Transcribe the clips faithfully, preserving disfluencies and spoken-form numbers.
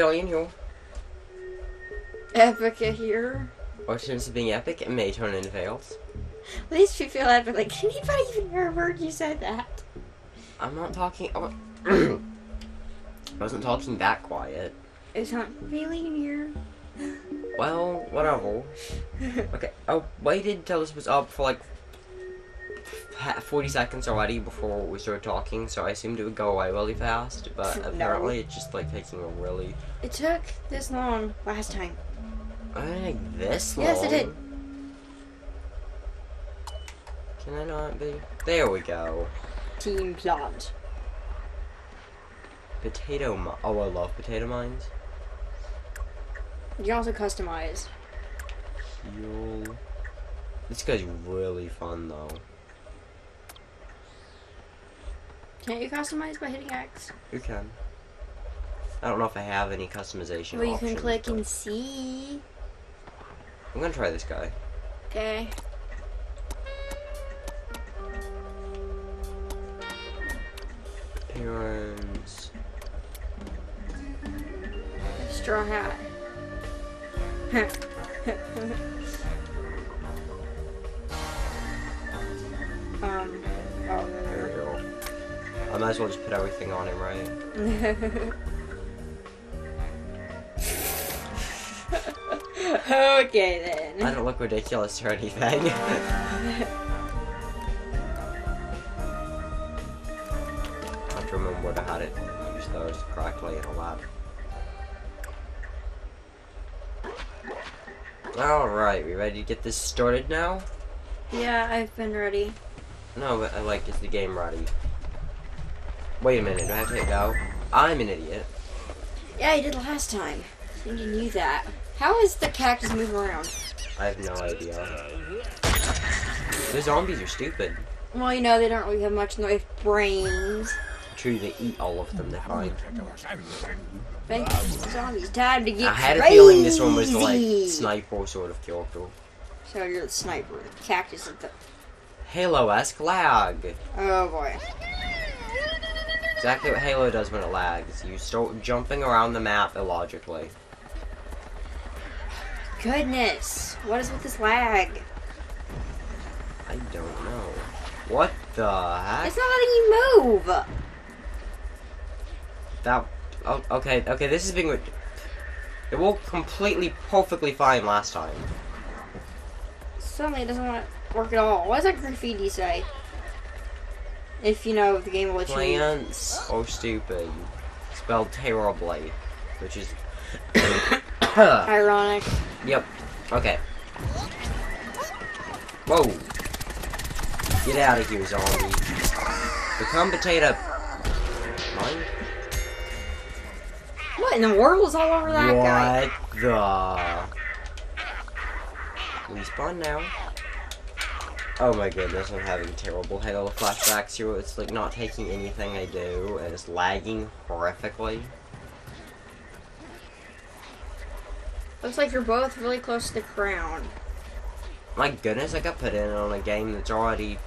Billion here. Epicca here. Or since being epic, it may turn into fails. At least you feel epic. Like, can anybody even hear a word you said that? I'm not talking. I wasn't talking that quiet. It's not really near. Well, whatever. Okay, I waited until this was up for like forty seconds already before we started talking, so I assumed it would go away really fast, but no. Apparently it's just like taking a really... It took this long last time. I didn't take this long. Yes, it did. Can I not be... There we go. Team plant. Potato mi- Oh, I love potato mines. You can also customize. Heal. This guy's really fun, though. Can't you customize by hitting X? You can. I don't know if I have any customization. Well, you options, can click and see. I'm gonna try this guy. Okay. Appearance. Straw hat. um. Oh, there we go. I might as well just put everything on him, right? Okay, then. I don't look ridiculous or anything. I have to remember where to hide it. I just thought it was correctly in a lab. Alright, we ready to get this started now? Yeah, I've been ready. No, but I like, is the game ready? Wait a minute, do I have to hit go? I'm an idiot. Yeah, you did last time. I think you knew that. How is the cactus moving around? I have no idea. The zombies are stupid. Well, you know, they don't really have much noise brains. True, they eat all of them, they're fine. Thank you, zombies. Time to get I had crazy. A feeling this one was the, like, sniper sort of character. So you're the sniper. The cactus is the... Halo-esque lag. Oh, boy. Exactly what Halo does when it lags. You start jumping around the map illogically. Goodness, what is with this lag? I don't know. What the heck? It's not letting you move! That... Oh, okay, okay, this is being... It worked completely, perfectly fine last time. Suddenly it doesn't want to work at all. What does that graffiti say? If you know the game will change. Plants are stupid. Spelled terribly. Which is... Ironic. Yep. Okay. Whoa. Get out of here, zombie. Become potato. Mine? What in the world is all over that what guy? What the? We spawn now. Oh my goodness, I'm having terrible Halo flashbacks here. It's like not taking anything I do, and it's lagging horrifically. Looks like you're both really close to the crown. My goodness, I got put in on a game that's already,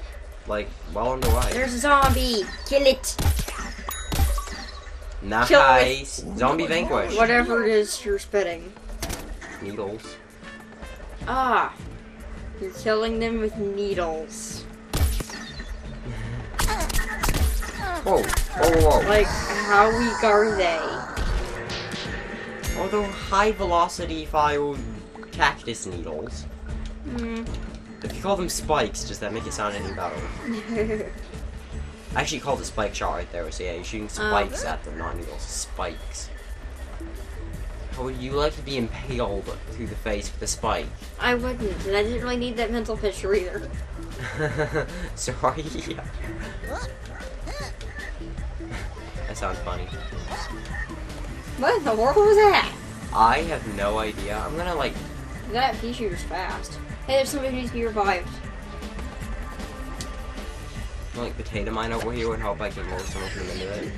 like, well underway. There's a zombie! Kill it! Nice! Kill zombie vanquish! Whatever it is you're spitting. Needles. Ah! You're killing them with needles. Whoa! Whoa, whoa, whoa. Like, how weak are they? Although high velocity fire cactus needles. Mm. If you call them spikes, does that make it sound any better? I actually called it spike shot right there, so yeah, you're shooting spikes um. at them, not needles. Spikes. How would you like to be impaled through the face with a spike? I wouldn't, and I didn't really need that mental picture either. Sorry. That sounds funny. What in the world was that? I have no idea. I'm gonna like... That pea shooter's fast. Hey, there's somebody who needs to be revived. I'm like potato mine over here would help I can roll someone from the middle of it.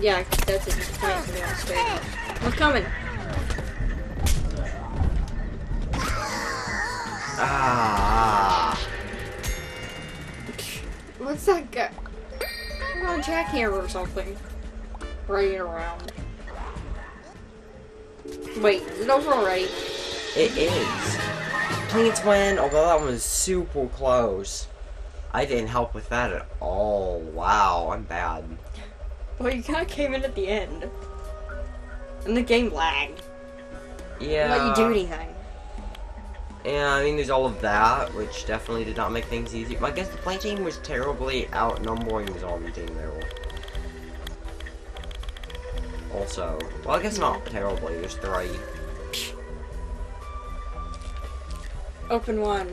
Yeah, that's it. Just plant something on space. What's coming? Ah. What's that guy? I'm on a jackhammer or something. spraying around. Wait, is it over already? It is. Plants win, although that one was super close. I didn't help with that at all. Wow, I'm bad. Well, you kinda came in at the end. And the game lagged. Yeah. Didn't let you do anything. Yeah, I mean, there's all of that, which definitely did not make things easy. But I guess the plant team was terribly outnumbering the zombie team there. Also, well, I guess not terribly. There's three. Open one.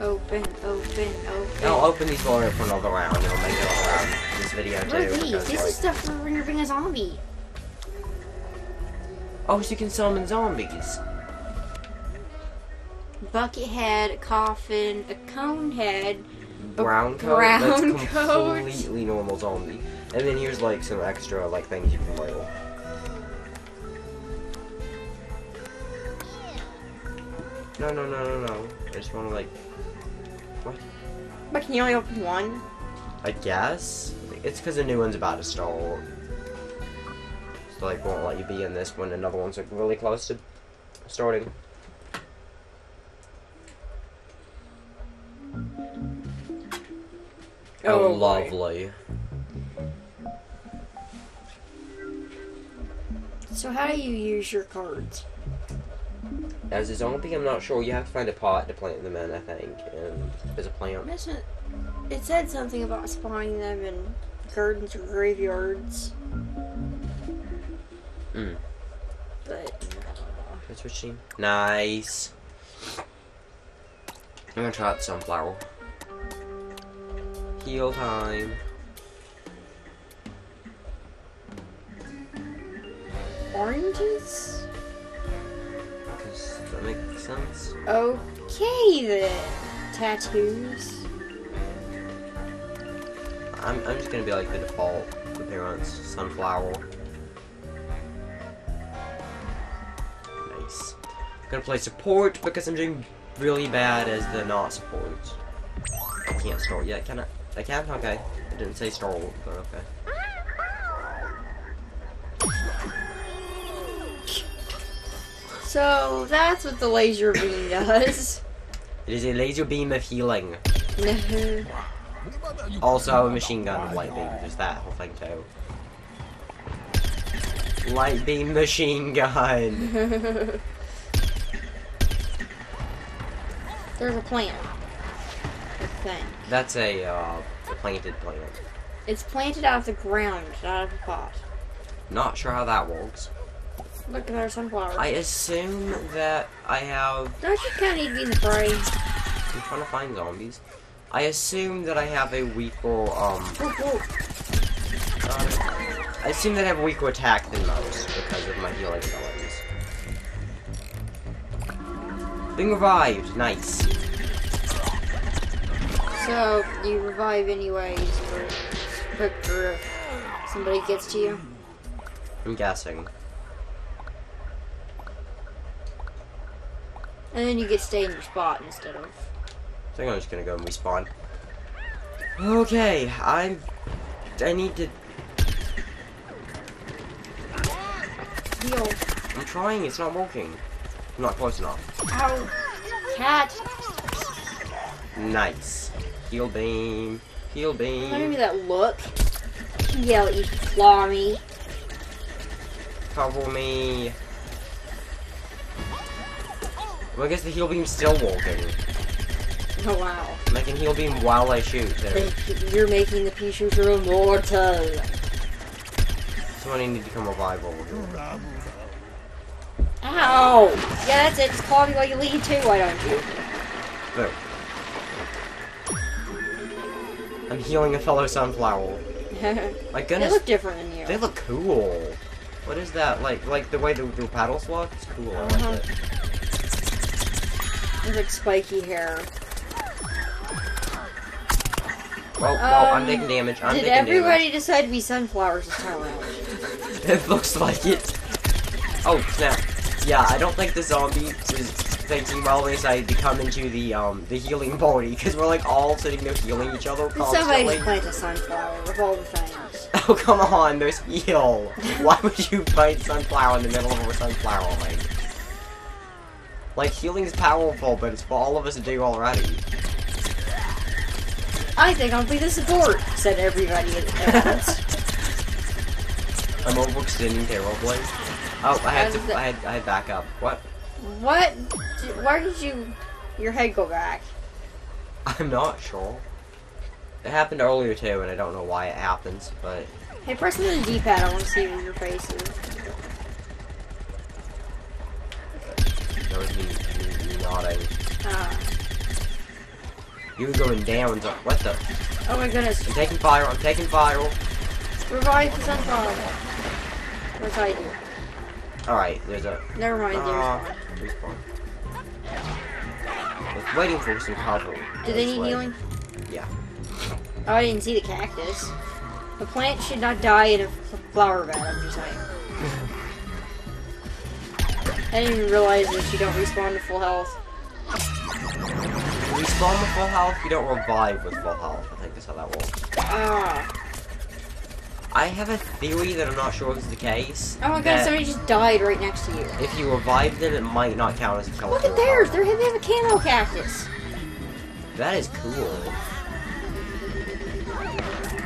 Open, open, open. I'll open these for another round. It'll make it all around this video too. What are these? This is stuff for when you're being a zombie. Oh, so you can summon zombies. Bucket head, coffin, a cone head, a brown coat. Brown That's coat. Completely normal zombie. And then here's like some extra like things you can label. No, no, no, no, no. I just want to like. What? But can you only open one? I guess it's because the new one's about to start. So like, won't let you be in this one. Another one's like really close to starting. Oh, oh lovely. So how do you use your cards? As a zombie, I'm not sure. You have to find a pot to plant them in, I think. And there's a plant. It said something about spawning them in gardens or graveyards. Mm. But that's what she. Nice. I'm gonna try out sunflower. Heal time. Oranges? Does that make sense? Okay then. Tattoos. I'm, I'm just gonna be like the default appearance. Sunflower. Nice. I'm gonna play support because I'm doing really bad as the not support. I can't start yet, can I? I can? Okay. I didn't say Star Wars, but okay. So, that's what the laser beam does. It is a laser beam of healing. Also, a machine gun light beam. There's that whole thing, too. Light beam machine gun. There's a plant. Thing. That's a, uh, a planted plant. It's planted out of the ground, not out of the pot. Not sure how that works. Look, there's sunflowers. I assume that I have... Don't you kind of need to be in the fray? I'm trying to find zombies. I assume that I have a weaker, um... Whoa, whoa. Uh, I assume that I have a weaker attack than most because of my healing abilities. Being revived. Nice. So, you revive anyways, or if somebody gets to you? I'm guessing. And then you get stay in your spot instead of... I think I'm just gonna go and respawn. Okay, I'm... I need to... Heal. I'm trying, it's not working. I'm not close enough. Ow! Cat! Nice. Heal beam. Heal beam. Give me that look. Yell at you, claw me. Cover me. Well, I guess the heal beam's still walking. Oh, wow. I'm making heal beam while I shoot. There. You're making the pea shooter immortal. Someone needs to become revival. Ow! Yeah, that's it. Just claw me while you leave, too. Why don't you? Boom. I'm healing a fellow sunflower. My goodness. They look different than you. They look cool. What is that? Like like the way the, the paddles look? It's cool. Uh-huh. I like it. It's like spiky hair. Well, um, well, I'm taking damage. I'm did taking everybody damage. decide to be sunflowers this time around? It looks like it. Oh, snap. Yeah, I don't think the zombie is thinking, well, as I become into the um the healing body, because we're like all sitting there healing each other constantly. It's so hard to fight a sunflower with all the things. Oh come on, there's heal. Why would you fight sunflower in the middle of a sunflower lane? Like healing's powerful, but it's what all of us do already. I think I'll be the support, said everybody at once. I'm overextending terribly. Oh, I had to. I had. I had back up. What? What? Why did you? Your head go back? I'm not sure. It happened earlier too, and I don't know why it happens. But hey, press the D-pad. I want to see where your face is. That was me, me, me nodding. Ah. You were going down. What the? Oh my goodness! I'm taking fire. I'm taking fire. Revive the sunflower. What's I do? Alright, there's a... Never mind, uh, there's one. I was waiting for some cover. Did they need healing? Yeah. Oh, I didn't see the cactus. The plant should not die in a flower bed, I'm just saying. I didn't even realize that you don't respawn to full health. You respawn with full health, you don't revive with full health. I think that's how that works. Ah. Uh. I have a theory that I'm not sure is the case. Oh my god, somebody just died right next to you. If you revive them, it might not count as a kill. Look at theirs! They have a camo cactus! That is cool.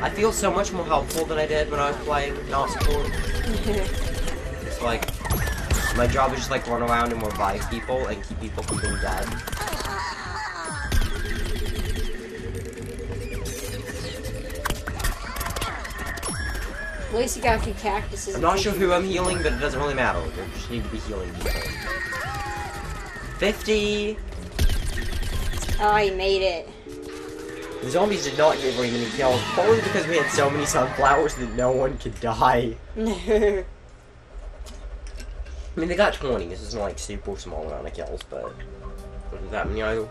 I feel so much more helpful than I did when I was playing not support. It's like, my job is just like run around and revive people and keep people from being dead. At least you got a few cactuses. I'm not sure who I'm healing, but it doesn't really matter. We just need to be healing people. fifty! Oh, I made it. The zombies did not get very many kills, probably because we had so many sunflowers that no one could die. I mean, they got twenty. This isn't like super small amount of kills, but not that many either.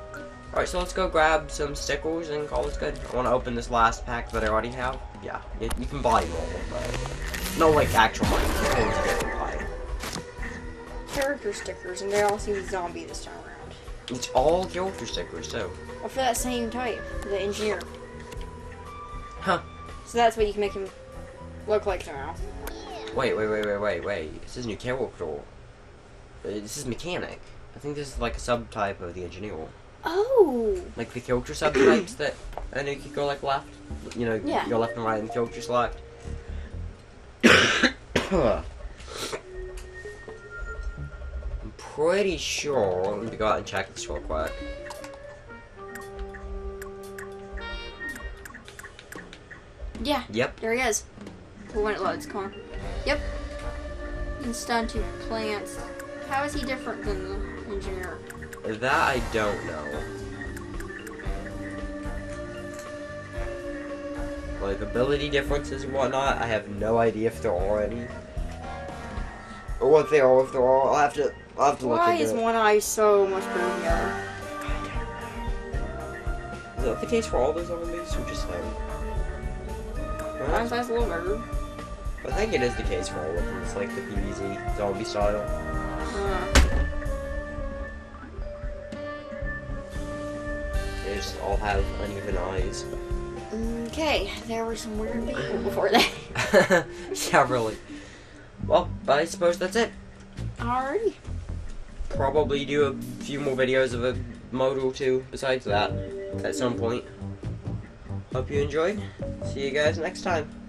Alright, so let's go grab some stickers and call it good. I want to open this last pack that I already have. Yeah, you, you can buy more, but no like actual money. Buy. Character stickers, and they all seem zombie this time around. It's all character stickers too. Well, for that same type, the engineer. Huh. So that's what you can make him look like now. Wait, wait, wait, wait, wait, wait. This is new character. This is mechanic. I think this is like a subtype of the engineer. Oh! Like the character subtypes that I know you could go like left. You know, yeah. Go left and right in the character select. I'm pretty sure. Let me go out and check this real quick. Yeah. Yep. There he is. When it loads, come on. Yep. Instun to plants. How is he different than the engineer? That I don't know. Like ability differences and whatnot, I have no idea if there are any. Or what they are, if there are. I'll have to, I'll have to look at it. Why is one eye so much better than the other? Is that the case for all those zombies? Or just like... Mine's a little better. I think it is the case for all of them. It's like the P V Z zombie style. Uh. They just all have uneven eyes. Okay, there were some weird people before that. Yeah, really. Well, I suppose that's it. Alrighty. Probably do a few more videos of a mode or two besides that at some point. Hope you enjoyed. See you guys next time.